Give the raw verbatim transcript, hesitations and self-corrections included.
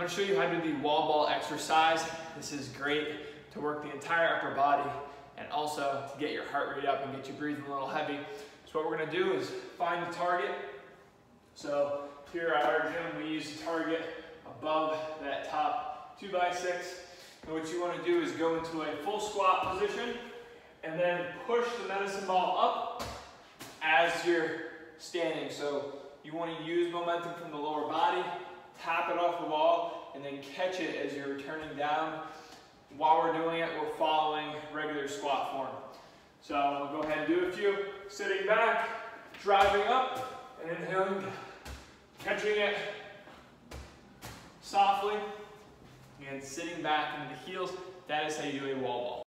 I'm going to show you how to do the wall ball exercise. This is great to work the entire upper body and also to get your heart rate up and get you breathing a little heavy. So what we're going to do is find a target. So here at our gym, we use a target above that top two by six. And what you want to do is go into a full squat position and then push the medicine ball up as you're standing. So you want to use momentum from the lower body, tap it off the wall, and then catch it as you're returning down. While we're doing it, we're following regular squat form. So we'll go ahead and do a few. Sitting back, driving up, and inhaling, catching it softly, and sitting back into the heels. That is how you do a wall ball.